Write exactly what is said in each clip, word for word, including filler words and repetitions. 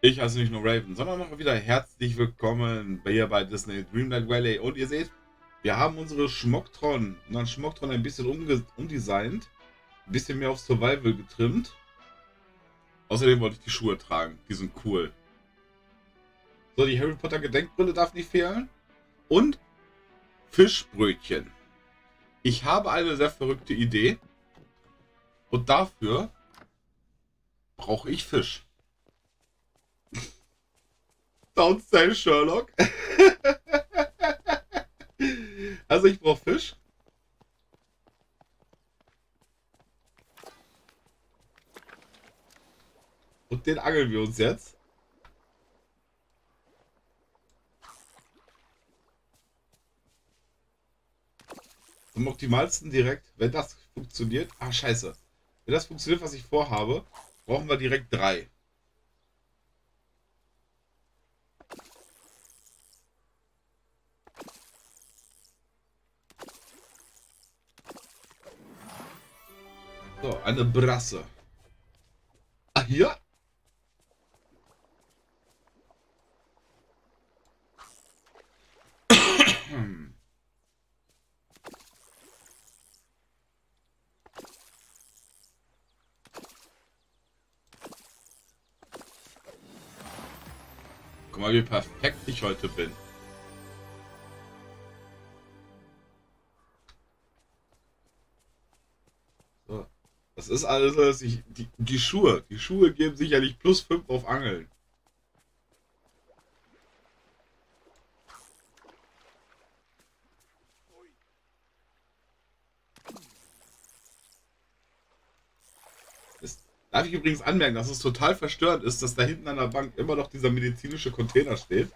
Ich heiße nicht nur Raven, sondern auch wieder herzlich willkommen hier bei Disney Dreamlight Valley. Und ihr seht, wir haben unsere Schmoktron, unseren Schmoktron ein bisschen umdesignt, ein bisschen mehr auf Survival getrimmt. Außerdem wollte ich die Schuhe tragen, die sind cool. So, die Harry Potter Gedenkbrille darf nicht fehlen. Und Fischbrötchen. Ich habe eine sehr verrückte Idee. Und dafür brauche ich Fisch. Don't say Sherlock. Also ich brauche Fisch. Und den angeln wir uns jetzt. Am optimalsten direkt, wenn das funktioniert. Ah, scheiße. Wenn das funktioniert, was ich vorhabe, brauchen wir direkt drei. So, eine Brasse. Ah, hier? Guck mal, wie perfekt ich heute bin. Das ist alles, dass ich, die, die Schuhe, die Schuhe geben sicherlich plus fünf auf Angeln. Das darf ich übrigens anmerken, dass es total verstörend ist, dass da hinten an der Bank immer noch dieser medizinische Container steht.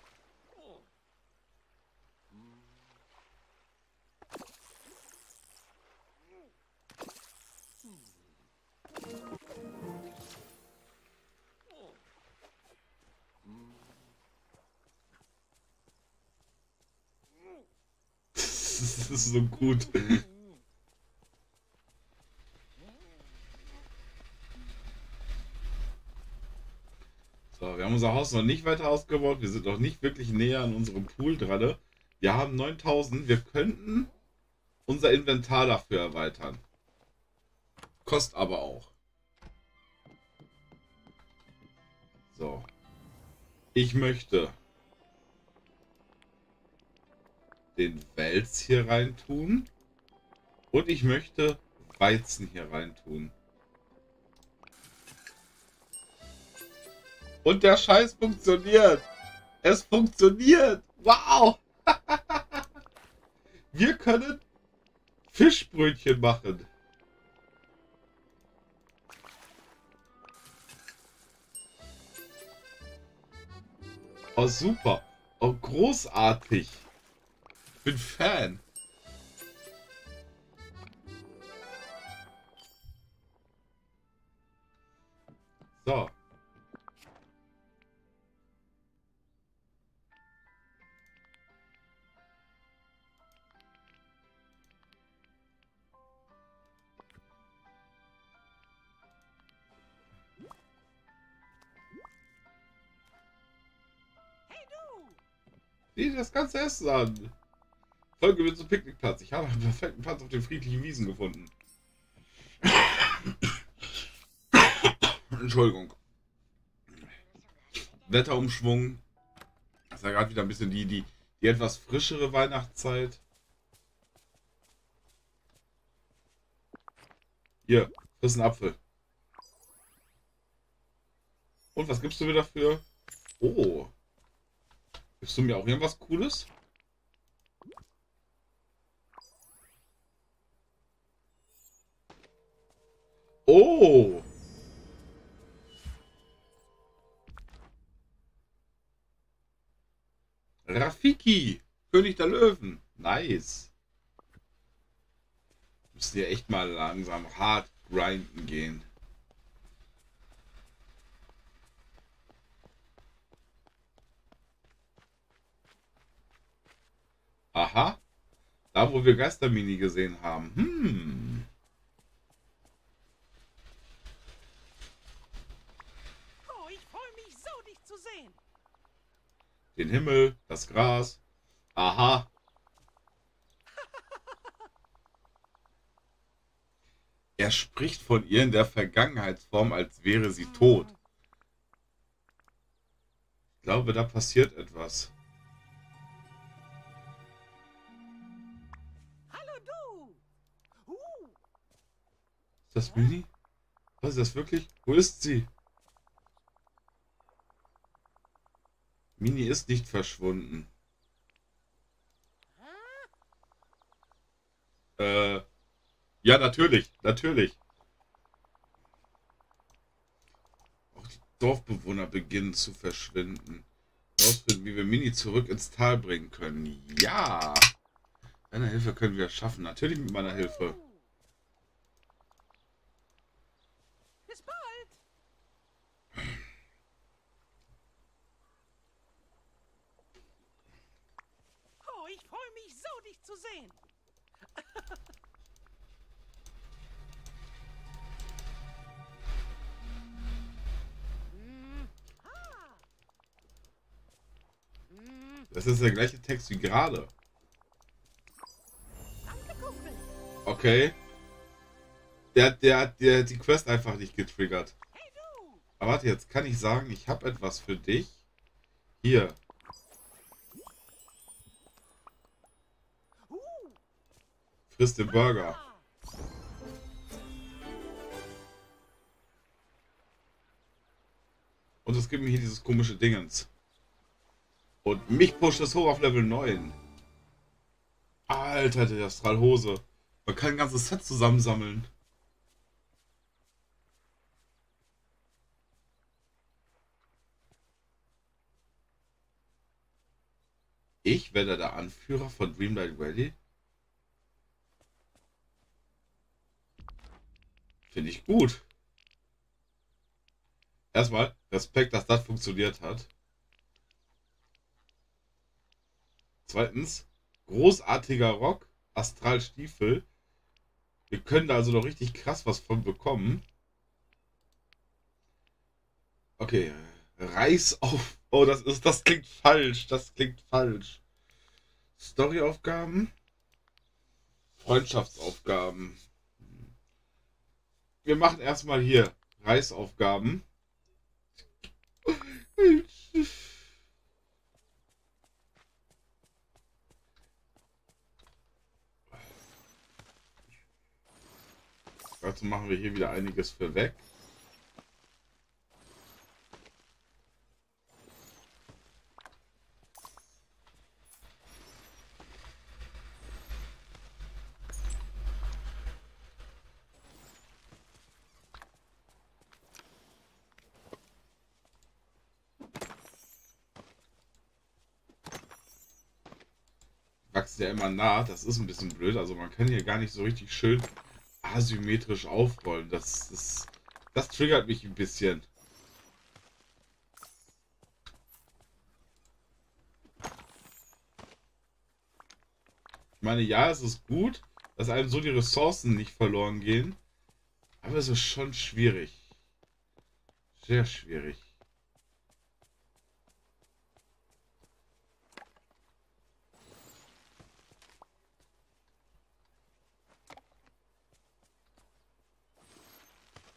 Das ist so gut. So, wir haben unser Haus noch nicht weiter ausgebaut. Wir sind noch nicht wirklich näher an unserem Pool dran. Wir haben neuntausend. Wir könnten unser Inventar dafür erweitern. Kostet aber auch. So. Ich möchte den Wels hier rein tun und ich möchte Weizen hier rein tun. Und der Scheiß funktioniert. Es funktioniert. Wow. Wir können Fischbrötchen machen. Oh, super. Oh, großartig. Ich bin Fan. So. Hey du! Sieh das ganze Essen an. Folge wird zum Picknickplatz. Ich habe einen perfekten Platz auf den friedlichen Wiesen gefunden. Entschuldigung. Wetterumschwung. Das war gerade wieder ein bisschen die, die, die etwas frischere Weihnachtszeit. Hier, friss einen Apfel. Und was gibst du mir dafür? Oh. Gibst du mir auch irgendwas Cooles? Oh! Rafiki! König der Löwen! Nice! Müssen ja echt mal langsam hart grinden gehen. Aha! Da, wo wir Geister-Minnie gesehen haben. Hm! den Himmel, das Gras. Aha. Er spricht von ihr in der Vergangenheitsform, als wäre sie tot. Ich glaube, da passiert etwas. Hallo du. Uh. Ist das Minnie? Was ist das wirklich? Wo ist sie? Minnie ist nicht verschwunden. Äh, ja, natürlich, natürlich. Auch die Dorfbewohner beginnen zu verschwinden. Rausfinden, wie wir Minnie zurück ins Tal bringen können. Ja! Mit meiner Hilfe können wir es schaffen. Natürlich mit meiner Hilfe. Sehen. Das ist der gleiche Text wie gerade. Okay. Der, der, der hat die Quest einfach nicht getriggert. Aber warte, jetzt kann ich sagen, ich habe etwas für dich. Hier. Frisst den Burger. Und es gibt mir hier dieses komische Dingens. Und mich pusht das hoch auf Level neun. Alter, die Astralhose. Man kann ein ganzes Set zusammensammeln. Ich werde der Anführer von Dreamlight Valley. Finde ich gut. Erstmal Respekt, dass das funktioniert hat. Zweitens, großartiger Rock, Astralstiefel. Wir können da also noch richtig krass was von bekommen. Okay, Reis auf. Oh, das ist, das klingt falsch. Das klingt falsch. Storyaufgaben, Freundschaftsaufgaben. Wir machen erstmal hier Reisaufgaben. Dazu machen wir hier wieder einiges für weg. Ja, immer nah, das ist ein bisschen blöd, also man kann hier gar nicht so richtig schön asymmetrisch aufrollen, das ist, das triggert mich ein bisschen. Ich meine, ja, es ist gut, dass einem so die Ressourcen nicht verloren gehen, aber es ist schon schwierig, sehr schwierig.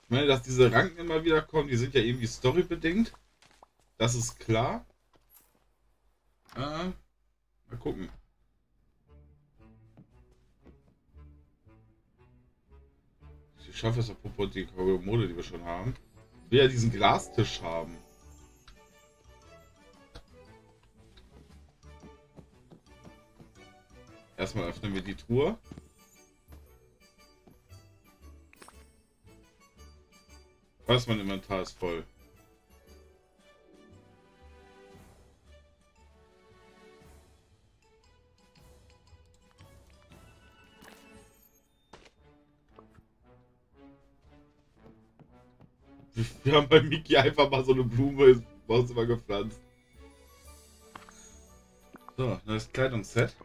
Ich meine, dass diese Ranken immer wieder kommen, die sind ja irgendwie storybedingt. Das ist klar. Äh, mal gucken. Ich schaffe es apropos die Kommode, die wir schon haben. Ich will ja diesen Glastisch haben. Erstmal öffnen wir die Truhe. Was, mein Inventar ist voll. Wir haben bei Mickey einfach mal so eine Blume ins Wohnzimmer gepflanzt. So, neues Kleidungsset.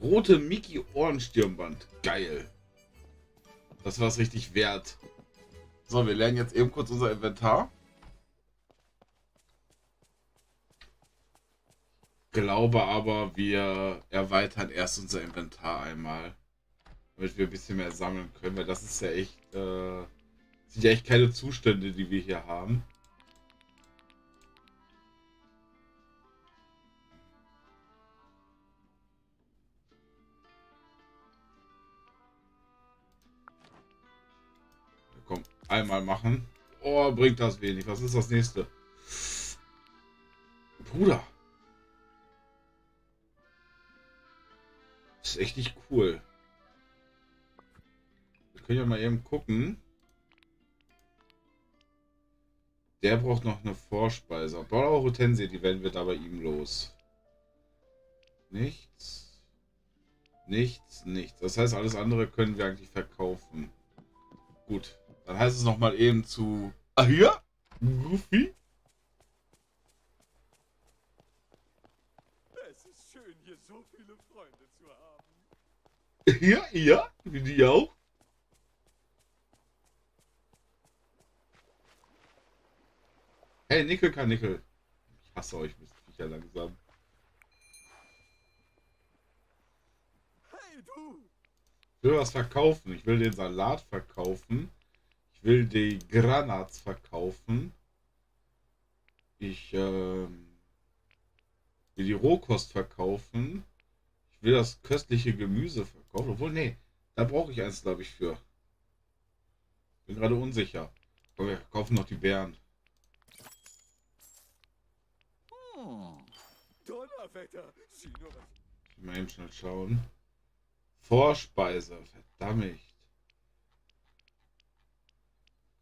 Rote Mickey-Ohrenstirnband. Geil. Das war es richtig wert. So, wir lernen jetzt eben kurz unser Inventar. glaube aber, wir erweitern erst unser Inventar einmal, damit wir ein bisschen mehr sammeln können, weil das ist ja echt, äh, sind ja echt keine Zustände, die wir hier haben. Komm, einmal machen. Oh, bringt das wenig. Was ist das nächste? Bruder. Das ist echt nicht cool. Wir können ja mal eben gucken. Der braucht noch eine Vorspeise. Ballrotensee, die werden wir da bei ihm los. Nichts. Nichts, nichts. Das heißt, alles andere können wir eigentlich verkaufen. Gut. Dann heißt es nochmal eben zu... Ah, hier? Goofy? Es ist schön, hier so viele Freunde zu haben. Ja, ja, wie die auch. Hey, Nickel kann Nickel. Ich hasse euch, müsst ich ja langsam. Hey, du! Ich will was verkaufen. Ich will den Salat verkaufen. Ich will die Granats verkaufen. Ich ähm, will die Rohkost verkaufen. Ich will das köstliche Gemüse verkaufen. Obwohl, nee, da brauche ich eins, glaube ich, für. Bin gerade unsicher. Aber wir kaufen noch die Beeren. Hm. Donnerwetter. Mal eben schnell schauen. Vorspeise. Verdammt.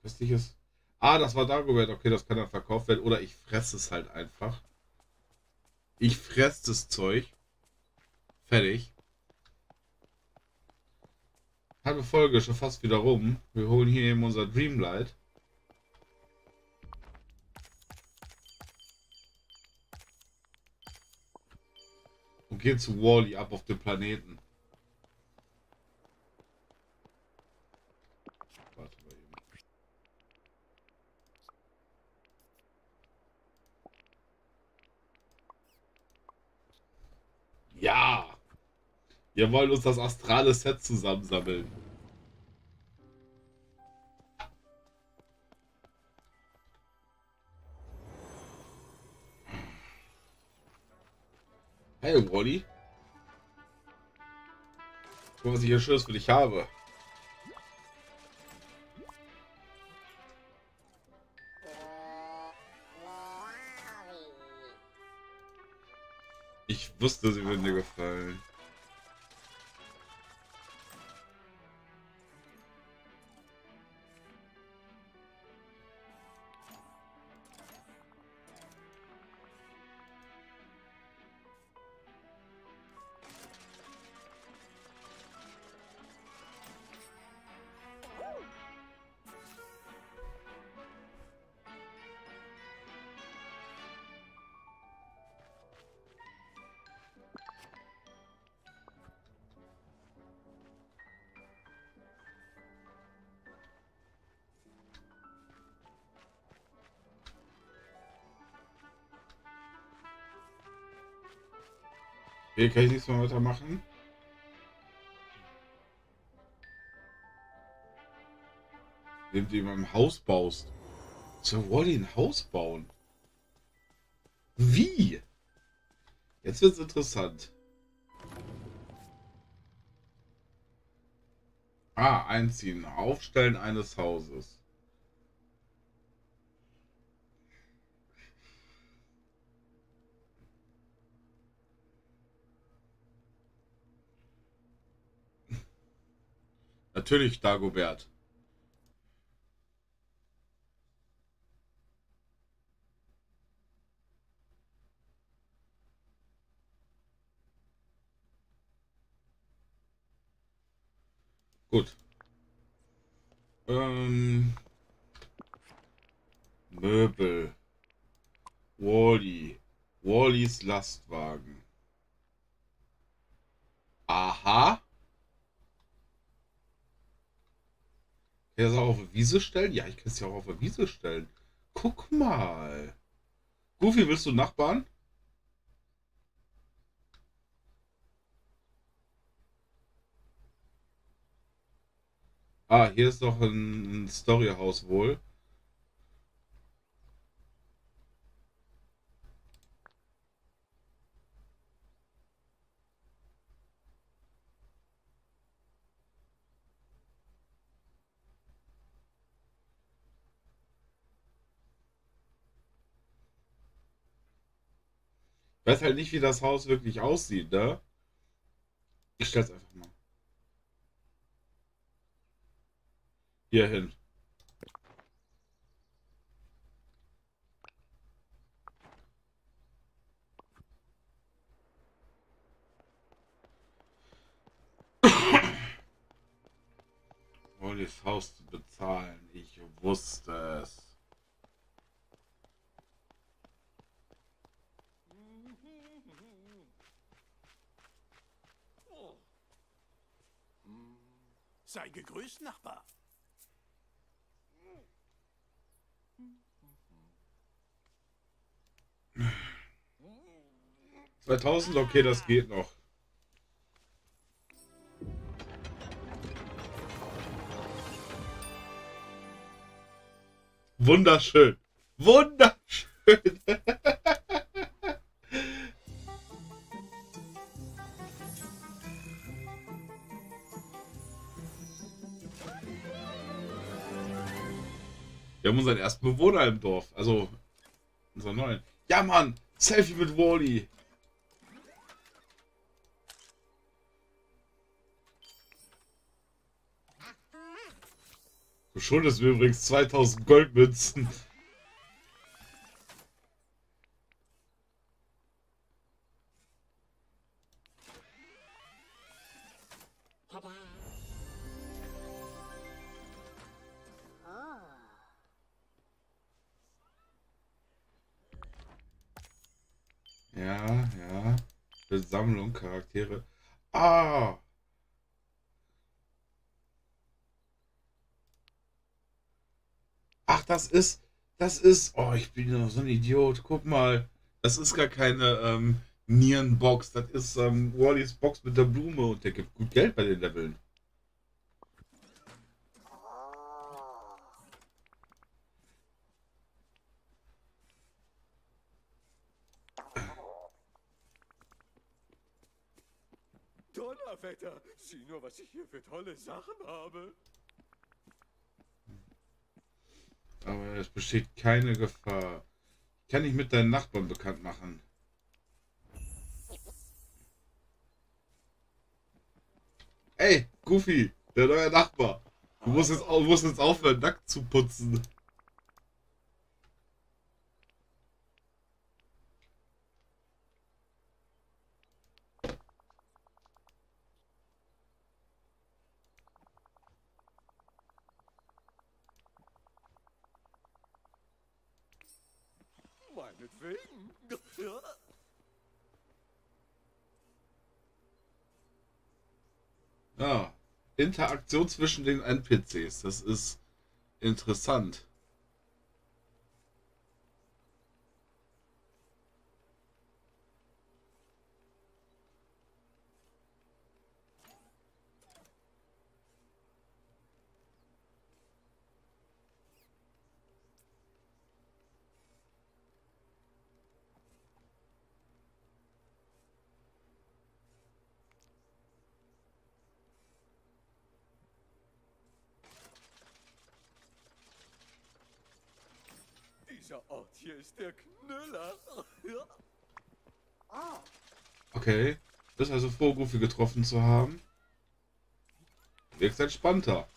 Köstliches. Ah, das war Dagobert. Okay, das kann dann verkauft werden. Oder ich fresse es halt einfach. Ich fresse das Zeug. Fertig. Halbe Folge, schon fast wieder rum. Wir holen hier eben unser Dreamlight. Und gehen zu Wall-E ab auf den Planeten. Ja! Wir wollen uns das astrale Set zusammensammeln. Hey, Wally. Guck mal, was ich hier Schönes für dich habe. Ich wusste, sie würden dir gefallen. Hier kann ich nichts mehr weitermachen. Indem du jemanden ein Haus baust. Soll Wall-E ein Haus bauen? Wie? Jetzt wird's interessant. Ah, einziehen. Aufstellen eines Hauses. Natürlich, Dagobert. Gut. Ähm, Möbel. Wall-E. Wall-Es Lastwagen. Aha. Kann ich das auch auf eine Wiese stellen? Ja, ich kann es ja auch auf eine Wiese stellen. Guck mal. Goofy, willst du Nachbarn? Ah, hier ist doch ein, ein Storyhaus wohl. Ich weiß halt nicht, wie das Haus wirklich aussieht, ne? Ich stell's einfach mal hier hin. Oh, das Haus zu bezahlen. Ich wusste es. Sei gegrüßt, Nachbar. zweitausend, okay, das geht noch. Wunderschön. Wunderschön. Wir haben unseren ersten Bewohner im Dorf. Also, unseren neuen. Ja, Mann! Selfie mit Wall-E! Du schuldest mir übrigens zweitausend Goldmünzen. Ja, ja. Sammlung, Charaktere. Ah! Ach, das ist, das ist, oh, ich bin doch so ein Idiot. Guck mal, das ist gar keine ähm, Nierenbox. Das ist ähm, Wallis Box mit der Blume und der gibt gut Geld bei den Leveln. Donnerwetter, sieh nur, was ich hier für tolle Sachen habe. Aber es besteht keine Gefahr. Ich kann dich mit deinen Nachbarn bekannt machen. Ey, Goofy, der neue Nachbar. Du musst jetzt, du musst jetzt aufhören, nackt zu putzen. Ja, Interaktion zwischen den N P Cs, das ist interessant. Dieser Ort hier ist der Knüller. Okay, das ist also froh, Goofy getroffen zu haben. Wirkt entspannter.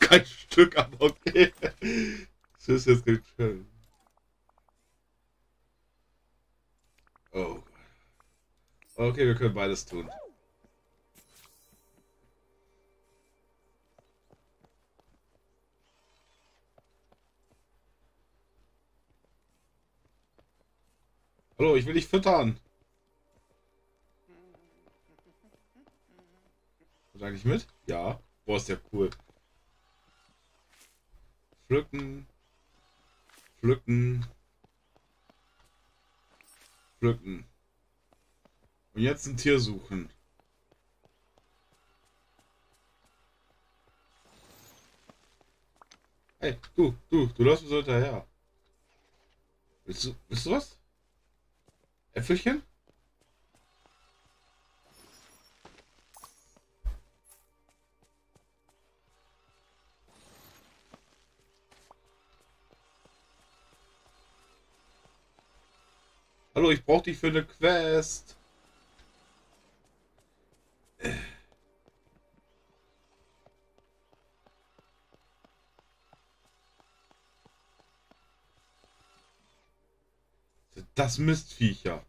Kein Stück, aber okay. Das ist jetzt nicht schön. Oh. Okay, wir können beides tun. Hallo, ich will dich füttern. Und eigentlich mit? Ja. Boah, ist ja cool. Pflücken. Pflücken. Pflücken. Und jetzt ein Tier suchen. Hey, du, du, du läufst mir so hinterher. Willst du, willst du was? Äpfelchen? Hallo, ich brauche dich für eine Quest. Das Mistviecher.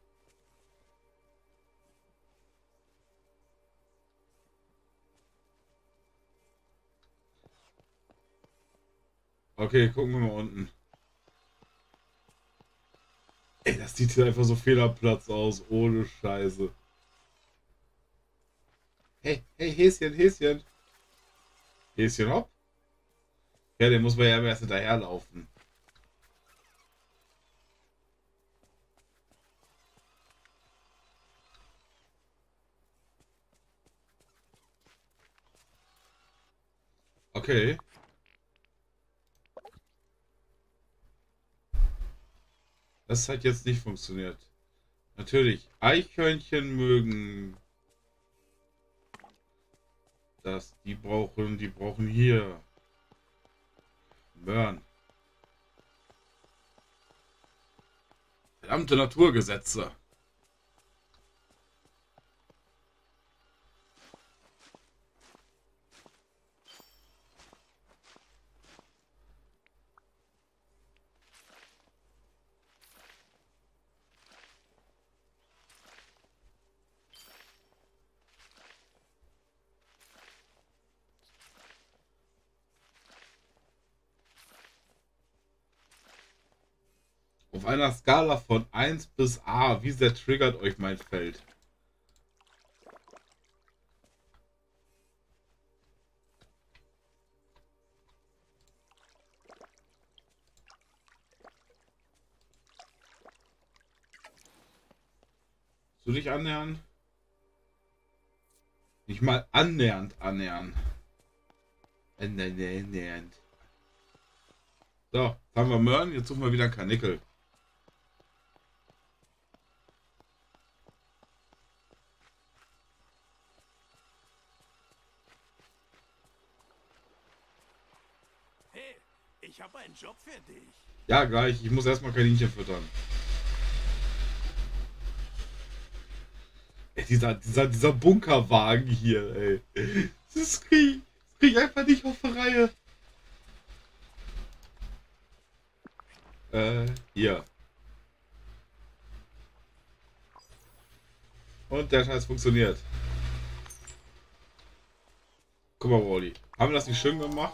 Okay, gucken wir mal unten. Ey, das sieht hier einfach so fehl am Platz aus. Ohne Scheiße. Hey, hey, Häschen, Häschen. Häschen, hopp. Ja, den muss man ja erst hinterherlaufen. Okay. Das hat jetzt nicht funktioniert. Natürlich, Eichhörnchen mögen das. Die brauchen, die brauchen hier Möhren. Verdammte Naturgesetze. Auf einer Skala von eins bis A, wie sehr triggert euch mein Feld? Willst du dich annähern? Nicht mal annähernd annähern. Annähernd. So, jetzt haben wir Möhren, jetzt suchen wir wieder einen Karnickel. Ich habe einen Job für dich. Ja, gleich. Ich muss erstmal Kaninchen füttern. Ey, dieser, dieser, dieser Bunkerwagen hier, ey. Das krieg, das krieg ich einfach nicht auf die Reihe. Äh, hier. Und der Scheiß funktioniert. Guck mal, Wally. Haben wir das nicht schön gemacht?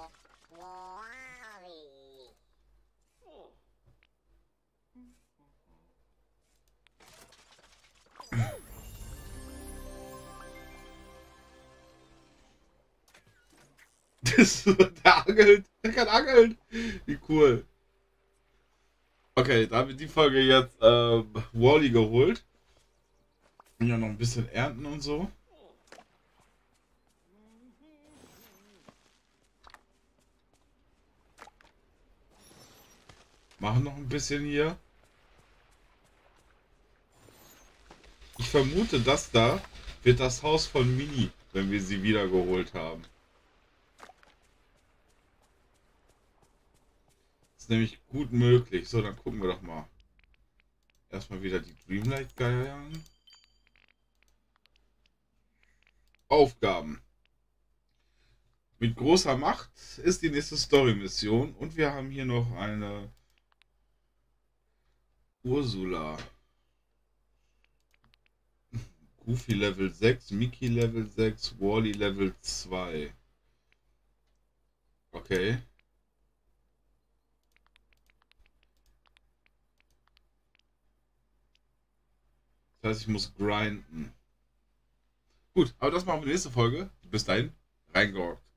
Der angelt. Der kann angeln. Wie cool. Okay, da haben wir die Folge jetzt äh, Wall-E geholt. Ja, noch ein bisschen ernten und so. Machen noch ein bisschen hier. Ich vermute, das da wird das Haus von Minnie, wenn wir sie wieder geholt haben. Nämlich gut möglich. So, dann gucken wir doch mal. Erstmal wieder die Dreamlight Valley an. Aufgaben. Mit großer Macht ist die nächste Story-Mission. Und wir haben hier noch eine Ursula. Goofy Level sechs, Mickey Level sechs, Wall-E Level zwei. Okay. Das heißt, ich muss grinden. Gut, aber das machen wir in der nächsten Folge. Bis dahin, reingeorgt.